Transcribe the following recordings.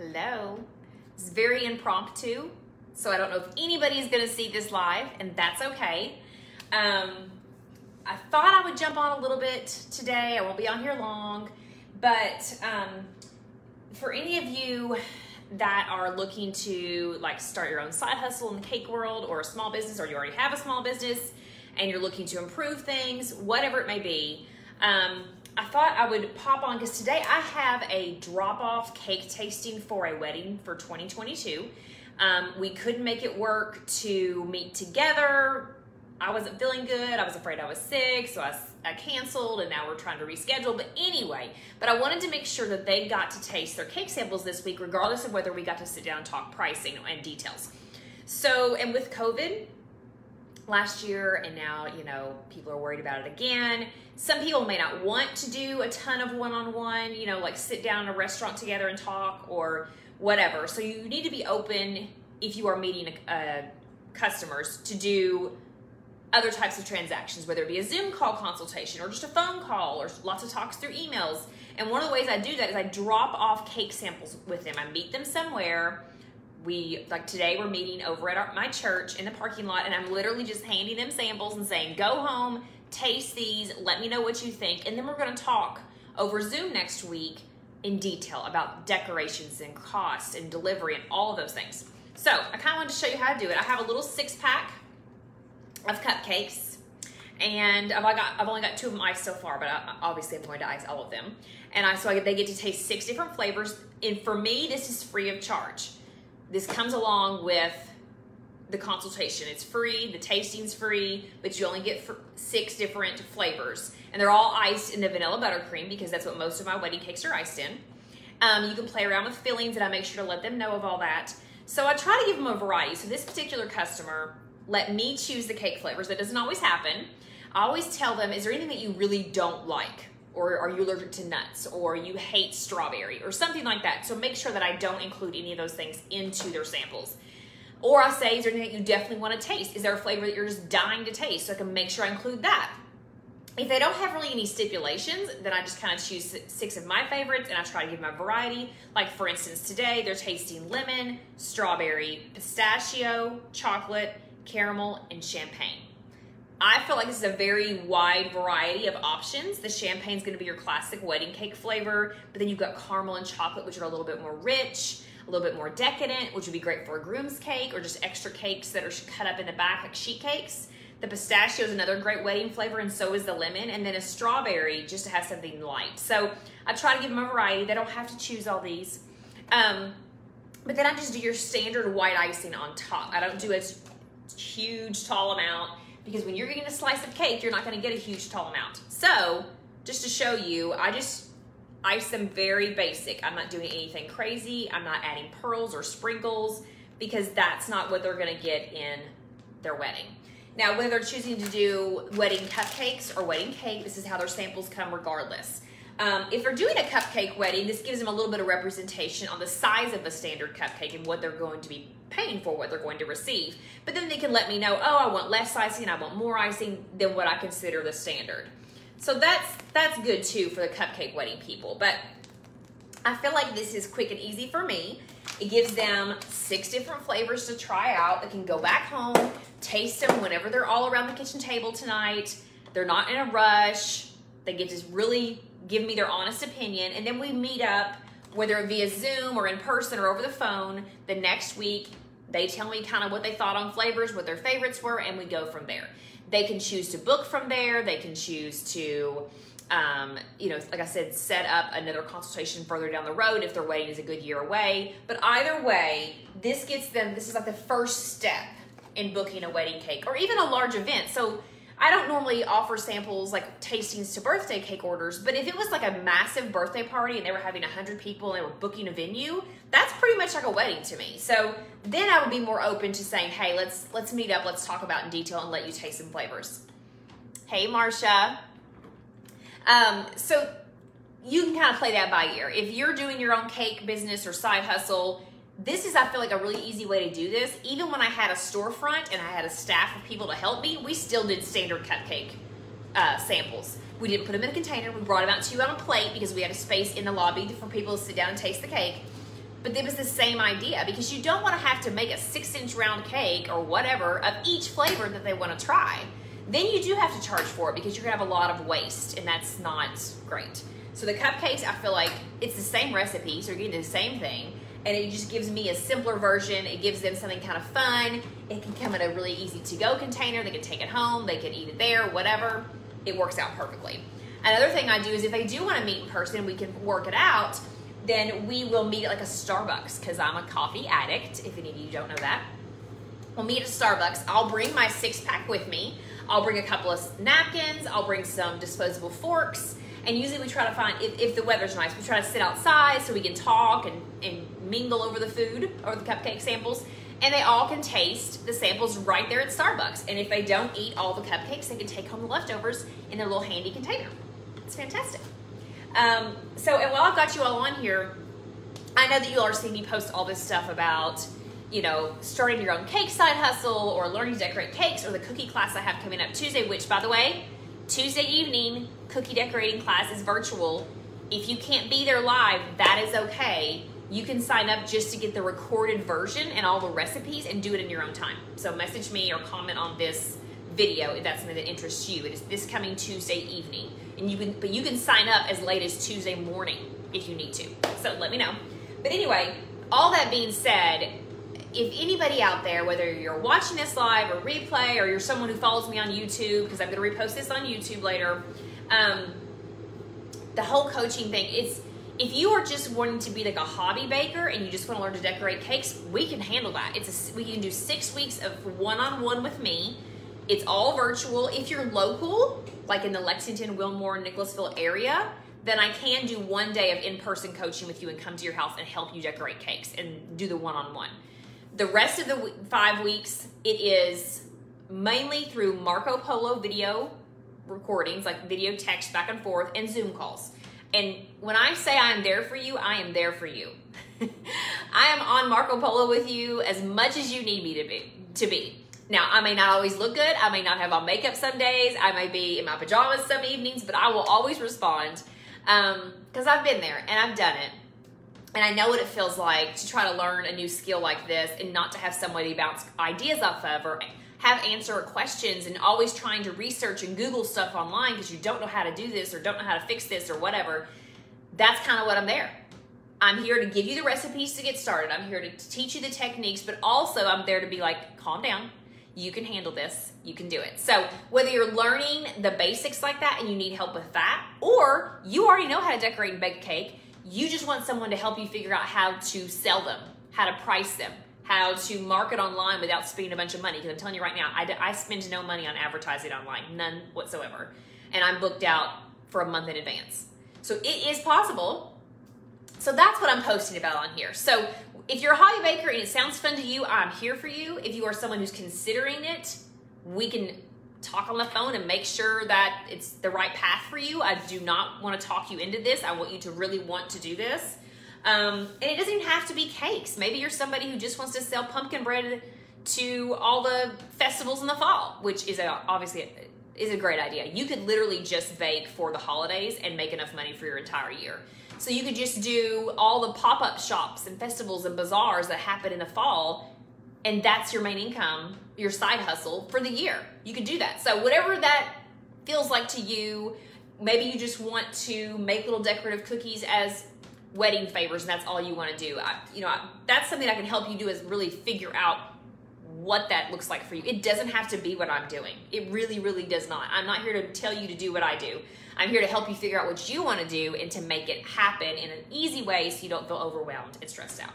Hello. It's very impromptu, so I don't know if anybody's gonna see this live, and that's okay. I thought I would jump on a little bit today. I won't be on here long, but for any of you that are looking to like start your own side hustle in the cake world or a small business, or you already have a small business and you're looking to improve things, whatever it may be, I thought I would pop on because today I have a drop-off cake tasting for a wedding for 2022. We couldn't make it work to meet together. I wasn't feeling good. I was afraid I was sick, so I canceled, and now we're trying to reschedule. But anyway, I wanted to make sure that they got to taste their cake samples this week, regardless of whether we got to sit down and talk pricing and details. So, and with COVID last year, and now, you know, people are worried about it again. Some people may not want to do a ton of one-on-one, you know, like sit down in a restaurant together and talk or whatever. So you need to be open if you are meeting customers to do other types of transactions, whether it be a Zoom call consultation or just a phone call or lots of talks through emails. And one of the ways I do that is I drop off cake samples with them. I meet them somewhere. We, like today, we're meeting over at my church in the parking lot, and I'm literally just handing them samples and saying, go home, taste these, let me know what you think. And then we're gonna talk over Zoom next week in detail about decorations and cost and delivery and all of those things. So I kinda wanted to show you how to do it. I have a little 6-pack of cupcakes, and I've only got 2 of them iced so far, but obviously I'm going to ice all of them. And they get to taste 6 different flavors. And for me, this is free of charge. This comes along with the consultation. It's free, the tasting's free, but you only get 6 different flavors. And they're all iced in the vanilla buttercream because that's what most of my wedding cakes are iced in. You can play around with fillings, and I make sure to let them know of all that. So I try to give them a variety. So this particular customer let me choose the cake flavors. That doesn't always happen. I always tell them, is there anything that you really don't like? Or are you allergic to nuts, or you hate strawberry, or something like that? So make sure that I don't include any of those things into their samples. Or I say, is there anything that you definitely want to taste? Is there a flavor that you're just dying to taste? So I can make sure I include that. If they don't have really any stipulations, then I just kind of choose 6 of my favorites, and I try to give them a variety. Like for instance, today they're tasting lemon, strawberry, pistachio, chocolate, caramel, and champagne. I feel like this is a very wide variety of options. The champagne's gonna be your classic wedding cake flavor, but then you've got caramel and chocolate, which are a little bit more rich, a little bit more decadent, which would be great for a groom's cake or just extra cakes that are cut up in the back, like sheet cakes. The pistachio is another great wedding flavor, and so is the lemon, and then a strawberry just to have something light. So I try to give them a variety. They don't have to choose all these. But then I just do your standard white icing on top. I don't do a huge, tall amount, because when you're getting a slice of cake, you're not gonna get a huge, tall amount. So, just to show you, I just ice them very basic. I'm not doing anything crazy. I'm not adding pearls or sprinkles, because that's not what they're gonna get in their wedding. Now, whether they're choosing to do wedding cupcakes or wedding cake, this is how their samples come regardless. If they're doing a cupcake wedding, this gives them a little bit of representation on the size of a standard cupcake and what they're going to be paying for, what they're going to receive. But then they can let me know, oh, I want less icing, I want more icing than what I consider the standard. So that's good too for the cupcake wedding people. But I feel like this is quick and easy for me. It gives them 6 different flavors to try out. They can go back home, taste them whenever they're all around the kitchen table tonight. They're not in a rush. They get to really give me their honest opinion, and then we meet up, whether it via Zoom or in person or over the phone, the next week. They tell me kind of what they thought on flavors, what their favorites were, and we go from there. They can choose to book from there. They can choose to, you know, like I said, set up another consultation further down the road if their wedding is a good year away. But either way, this gets them, this is like the first step in booking a wedding cake or even a large event. So I don't normally offer samples like tastings to birthday cake orders, but if it was like a massive birthday party and they were having 100 people and they were booking a venue, that's pretty much like a wedding to me. So then I would be more open to saying, hey, let's meet up, let's talk about in detail and let you taste some flavors. Hey, Marsha. So you can kind of play that by ear. If you're doing your own cake business or side hustle, this is, I feel like, a really easy way to do this. Even when I had a storefront and I had a staff of people to help me, we still did standard cupcake samples. We didn't put them in a container. We brought them out to you on a plate because we had a space in the lobby for people to sit down and taste the cake. But it was the same idea, because you don't want to have to make a 6-inch round cake or whatever of each flavor that they want to try. Then you do have to charge for it, because you're going to have a lot of waste, and that's not great. So the cupcakes, I feel like it's the same recipe, so you're getting the same thing, and it just gives me a simpler version. It gives them something kind of fun. It can come in a really easy to-go container. They can take it home. They can eat it there, whatever. It works out perfectly. Another thing I do is if they do want to meet in person, we can work it out. Then we will meet at like a Starbucks, because I'm a coffee addict, if any of you don't know that. We'll meet at Starbucks. I'll bring my 6-pack with me. I'll bring a couple of napkins. I'll bring some disposable forks. And usually we try to find, if the weather's nice, we try to sit outside so we can talk and mingle over the food or the cupcake samples. And they all can taste the samples right there at Starbucks. And if they don't eat all the cupcakes, they can take home the leftovers in their little handy container. It's fantastic. So, and while I've got you all on here, I know that you all are seeing me post all this stuff about, you know, starting your own cake side hustle or learning to decorate cakes, or the cookie class I have coming up Tuesday, which, by the way, Tuesday evening, cookie decorating class is virtual. If you can't be there live, that is okay. You can sign up just to get the recorded version and all the recipes and do it in your own time. So message me or comment on this video if that's something that interests you. It is this coming Tuesday evening. And you can sign up as late as Tuesday morning if you need to. So let me know. But anyway, all that being said, if anybody out there, whether you're watching this live or replay, or you're someone who follows me on YouTube, because I'm going to repost this on YouTube later, the whole coaching thing, it's, if you are just wanting to be like a hobby baker and you just want to learn to decorate cakes, we can handle that. We can do 6 weeks of one-on-one with me. It's all virtual. If you're local, like in the Lexington, Wilmore, Nicholasville area, then I can do one day of in-person coaching with you and come to your house and help you decorate cakes and do the one-on-one. The rest of the 5 weeks, it is mainly through Marco Polo video recordings, like video text back and forth, and Zoom calls. And when I say I'm there for you, I am there for you. I am on Marco Polo with you as much as you need me to be. Now, I may not always look good. I may not have on makeup some days. I may be in my pajamas some evenings, but I will always respond, because I've been there and I've done it. And I know what it feels like to try to learn a new skill like this and not to have somebody bounce ideas off of or have answer questions, and always trying to research and Google stuff online because you don't know how to do this or don't know how to fix this or whatever. That's kind of what I'm there. I'm here to give you the recipes to get started. I'm here to teach you the techniques, but also I'm there to be like, calm down. You can handle this, you can do it. So whether you're learning the basics like that and you need help with that, or you already know how to decorate and bake a cake, you just want someone to help you figure out how to sell them, how to price them, how to market online without spending a bunch of money. Because I'm telling you right now, I spend no money on advertising online, none whatsoever. And I'm booked out for a month in advance. So it is possible. So that's what I'm posting about on here. So if you're a hobby baker and it sounds fun to you, I'm here for you. If you are someone who's considering it, we can talk on the phone and make sure that it's the right path for you. I do not want to talk you into this. I want you to really want to do this. And it doesn't even have to be cakes. Maybe you're somebody who just wants to sell pumpkin bread to all the festivals in the fall, which is obviously a great idea. You could literally just bake for the holidays and make enough money for your entire year. So you could just do all the pop-up shops and festivals and bazaars that happen in the fall, and that's your main income, your side hustle for the year. You could do that. So whatever that feels like to you, maybe you just want to make little decorative cookies as wedding favors, and that's all you want to do. That's something I can help you do, is really figure out what that looks like for you. It doesn't have to be what I'm doing. It really, really does not. I'm not here to tell you to do what I do. I'm here to help you figure out what you want to do and to make it happen in an easy way so you don't feel overwhelmed and stressed out.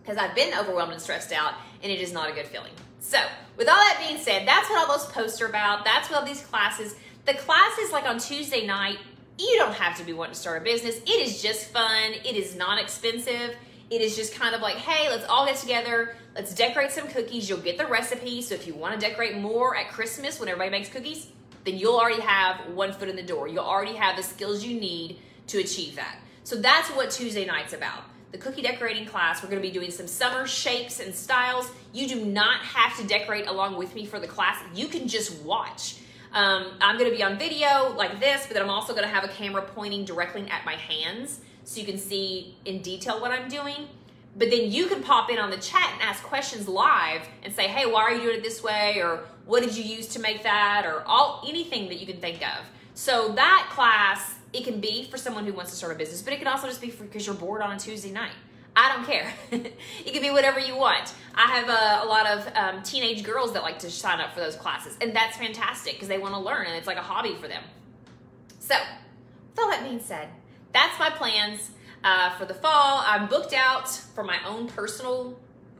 Because I've been overwhelmed and stressed out, and it is not a good feeling. So with all that being said, that's what all those posts are about. That's what all these classes. The classes, like on Tuesday night, you don't have to be wanting to start a business. It is just fun. It is not expensive. It is just kind of like, hey, let's all get together. Let's decorate some cookies. You'll get the recipe. So if you want to decorate more at Christmas when everybody makes cookies, then you'll already have one foot in the door. You'll already have the skills you need to achieve that. So that's what Tuesday night's about. The cookie decorating class, we're going to be doing some summer shapes and styles. You do not have to decorate along with me for the class. You can just watch. I'm going to be on video like this, but then I'm also going to have a camera pointing directly at my hands so you can see in detail what I'm doing. But then you can pop in on the chat and ask questions live and say, hey, why are you doing it this way? Or what did you use to make that? Or anything that you can think of. So that class, it can be for someone who wants to start a business, but it can also just be because you're bored on a Tuesday night. I don't care. It can be whatever you want. I have a lot of teenage girls that like to sign up for those classes, and that's fantastic because they want to learn and it's like a hobby for them. So with all that being said, that's my plans for the fall. I'm booked out for my own personal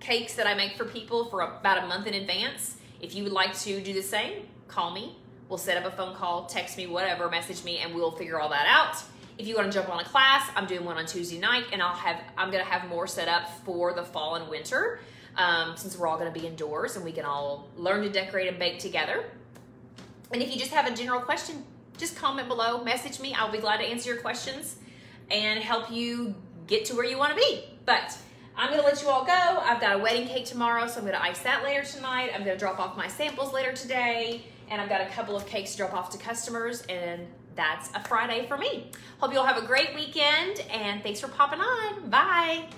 cakes that I make for people for about a month in advance. If you would like to do the same, call me. We'll set up a phone call, text me, whatever, message me, and we'll figure all that out. If you want to jump on a class, I'm doing one on Tuesday night, and I'm going to have more set up for the fall and winter, since we're all going to be indoors and we can all learn to decorate and bake together. And if you just have a general question, just comment below, message me. I'll be glad to answer your questions and help you get to where you want to be. But I'm going to let you all go. I've got a wedding cake tomorrow, so I'm going to ice that later tonight. I'm going to drop off my samples later today, and I've got a couple of cakes to drop off to customers, and that's a Friday for me. Hope you all have a great weekend, and thanks for popping on. Bye.